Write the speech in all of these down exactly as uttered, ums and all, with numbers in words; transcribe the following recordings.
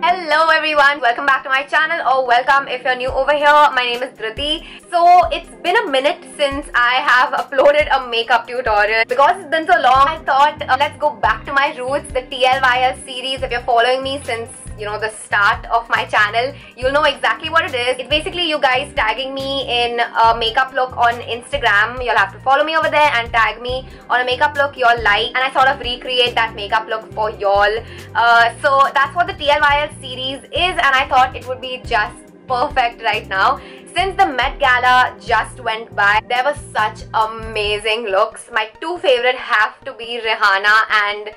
Hello everyone, welcome back to my channel, or welcome if you're new over here. My name is Dhriti. So it's been a minute since I have uploaded a makeup tutorial. Because it's been so long, I thought uh, let's go back to my roots, the T L Y L series. If you're following me since, you know, the start of my channel, you'll know exactly what it is. It's basically you guys tagging me in a makeup look on Instagram. You'll have to follow me over there and tag me on a makeup look you'll like, and I sort of recreate that makeup look for y'all. Uh, so that's what the T L Y L series is, and I thought it would be just perfect right now. Since the Met Gala just went by, there were such amazing looks. My two favorite have to be Rihanna and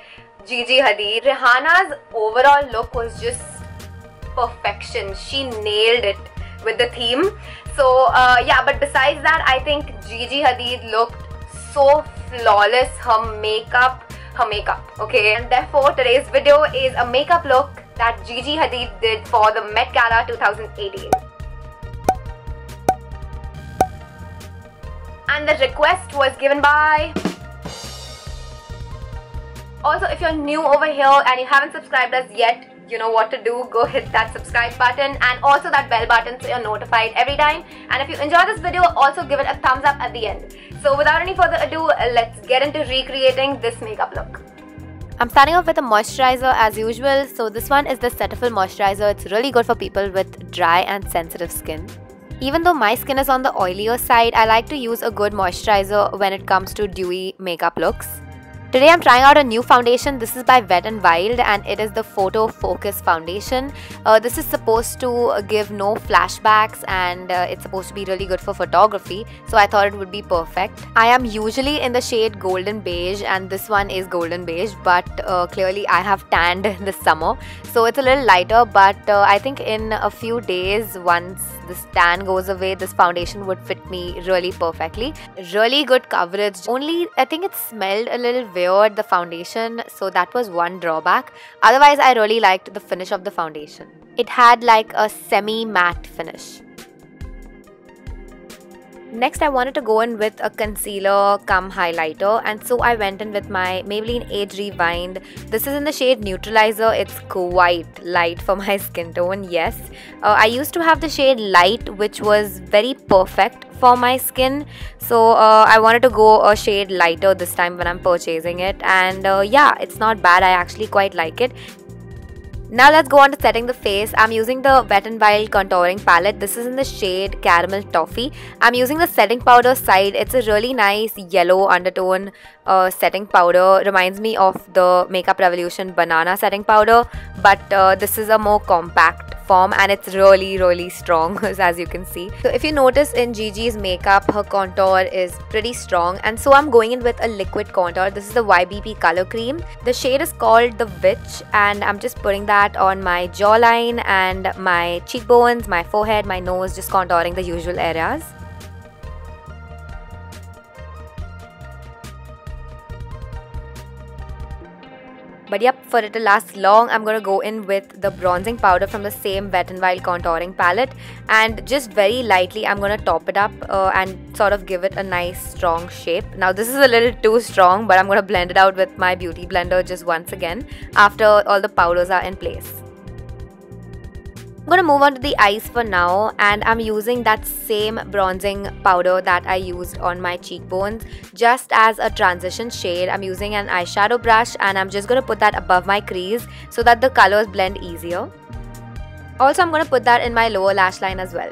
Gigi Hadid. Rihanna's overall look was just perfection. She nailed it with the theme. So uh, yeah, but besides that, I think Gigi Hadid looked so flawless. Her makeup, her makeup, okay? And therefore, today's video is a makeup look that Gigi Hadid did for the Met Gala two thousand eighteen. And the request was given by... Also, if you're new over here and you haven't subscribed us yet, you know what to do. Go hit that subscribe button and also that bell button so you're notified every time. And if you enjoy this video, also give it a thumbs up at the end. So without any further ado, let's get into recreating this makeup look. I'm starting off with a moisturizer as usual. So this one is the Cetaphil moisturizer. It's really good for people with dry and sensitive skin. Even though my skin is on the oilier side, I like to use a good moisturizer when it comes to dewy makeup looks. Today I'm trying out a new foundation. This is by Wet n Wild and it is the Photo Focus foundation. Uh, this is supposed to give no flashbacks and uh, it's supposed to be really good for photography. So I thought it would be perfect. I am usually in the shade Golden Beige and this one is Golden Beige, but uh, clearly I have tanned this summer. So it's a little lighter, but uh, I think in a few days, once this tan goes away, this foundation would fit me really perfectly. Really good coverage. Only I think it smelled a little weird. The foundation, so that was one drawback. Otherwise, I really liked the finish of the foundation. It had like a semi matte finish. Next, I wanted to go in with a concealer cum highlighter, and so I went in with my Maybelline Age Rewind. This is in the shade Neutralizer. It's quite light for my skin tone, yes. Uh, I used to have the shade Light, which was very perfect for my skin. So uh, I wanted to go a shade lighter this time when I'm purchasing it. And uh, yeah, it's not bad. I actually quite like it. Now let's go on to setting the face. I'm using the Wet n Wild Contouring Palette. This is in the shade Caramel Toffee. I'm using the setting powder side. It's a really nice yellow undertone uh, setting powder. Reminds me of the Makeup Revolution Banana setting powder. But uh, this is a more compact form and it's really, really strong as you can see. So if you notice in Gigi's makeup, her contour is pretty strong. And so I'm going in with a liquid contour. This is the Y B P Color Cream. The shade is called The Witch and I'm just putting that on my jawline and my cheekbones, my forehead, my nose, just contouring the usual areas. But yep, for it to last long, I'm going to go in with the bronzing powder from the same Wet n Wild Contouring Palette. And just very lightly, I'm going to top it up uh, and sort of give it a nice strong shape. Now this is a little too strong, but I'm going to blend it out with my beauty blender just once again after all the powders are in place. I'm going to move on to the eyes for now, and I'm using that same bronzing powder that I used on my cheekbones just as a transition shade. I'm using an eyeshadow brush and I'm just going to put that above my crease so that the colors blend easier. Also, I'm going to put that in my lower lash line as well.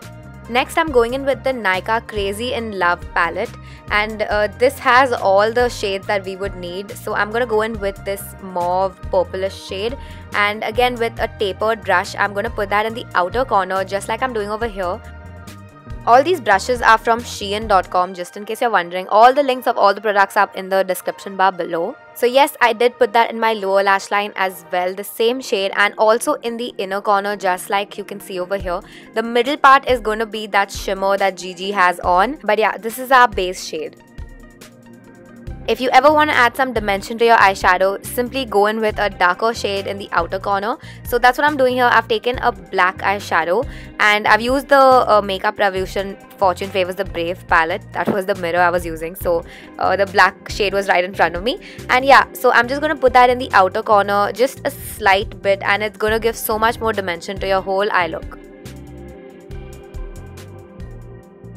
Next, I'm going in with the Nykaa Crazy in Love palette, and uh, this has all the shades that we would need. So I'm going to go in with this mauve purplish shade, and again with a tapered brush, I'm going to put that in the outer corner just like I'm doing over here. All these brushes are from Shein dot com, just in case you're wondering. All the links of all the products are in the description bar below. So yes, I did put that in my lower lash line as well, the same shade, and also in the inner corner just like you can see over here. The middle part is going to be that shimmer that Gigi has on. But yeah, this is our base shade. If you ever want to add some dimension to your eyeshadow, simply go in with a darker shade in the outer corner. So that's what I'm doing here. I've taken a black eyeshadow and I've used the uh, Makeup Revolution Fortune Favors the Brave palette. That was the mirror I was using, so uh, the black shade was right in front of me. And yeah, so I'm just going to put that in the outer corner, just a slight bit, and it's going to give so much more dimension to your whole eye look.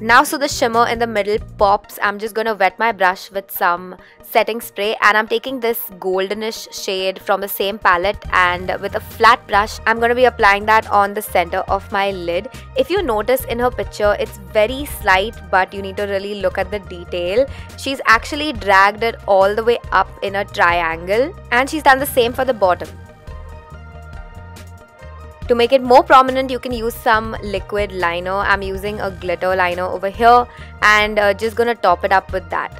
Now, so the shimmer in the middle pops. I'm just going to wet my brush with some setting spray, and I'm taking this goldenish shade from the same palette, and with a flat brush I'm going to be applying that on the center of my lid. If you notice in her picture, it's very slight, but you need to really look at the detail. She's actually dragged it all the way up in a triangle, and she's done the same for the bottom. To make it more prominent, you can use some liquid liner. I'm using a glitter liner over here and uh, just gonna top it up with that.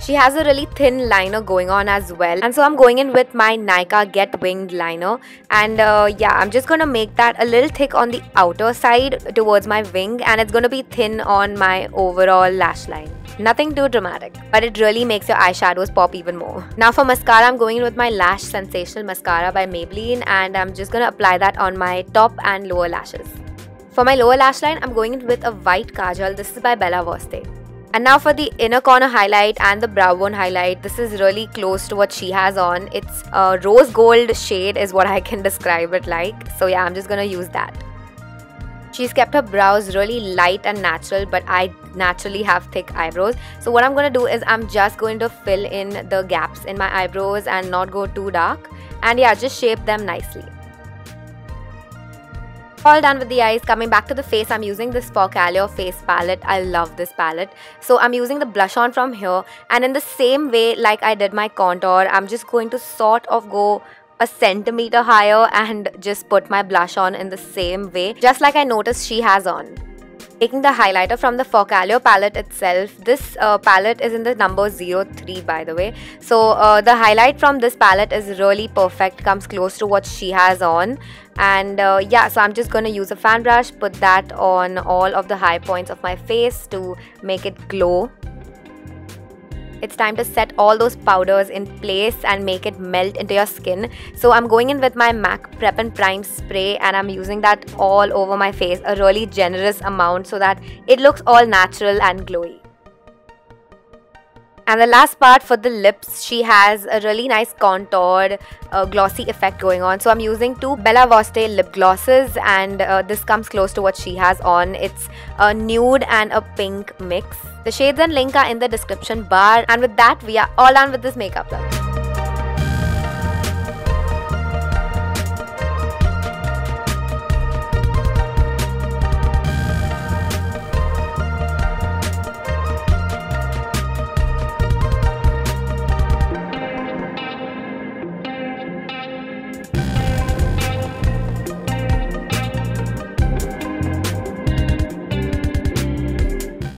She has a really thin liner going on as well, and so I'm going in with my Nykaa Get Winged Liner, and uh, yeah, I'm just gonna make that a little thick on the outer side towards my wing, and it's gonna be thin on my overall lash line. Nothing too dramatic, but it really makes your eyeshadows pop even more. Now for mascara, I'm going in with my Lash Sensational Mascara by Maybelline, and I'm just going to apply that on my top and lower lashes. For my lower lash line, I'm going in with a white kajal. This is by Bella Voste. And now for the inner corner highlight and the brow bone highlight, this is really close to what she has on. It's a rose gold shade is what I can describe it like. So yeah, I'm just going to use that. She's kept her brows really light and natural, but I naturally have thick eyebrows. So what I'm going to do is I'm just going to fill in the gaps in my eyebrows and not go too dark. And yeah, just shape them nicely. All done with the eyes. Coming back to the face, I'm using this Focallure face palette. I love this palette. So I'm using the blush on from here. And in the same way like I did my contour, I'm just going to sort of go a centimeter higher and just put my blush on in the same way, just like I noticed she has on. Taking the highlighter from the Focallure palette itself, this uh, palette is in the number zero three, by the way. So uh, the highlight from this palette is really perfect, comes close to what she has on. And uh, yeah, so I'm just going to use a fan brush, put that on all of the high points of my face to make it glow. It's time to set all those powders in place and make it melt into your skin. So I'm going in with my MAC Prep and Prime spray, and I'm using that all over my face, a really generous amount so that it looks all natural and glowy. And the last part, for the lips, she has a really nice contoured uh, glossy effect going on. So I'm using two Bella Voste lip glosses, and uh, this comes close to what she has on. It's a nude and a pink mix. The shades and link are in the description bar. And with that, we are all done with this makeup look.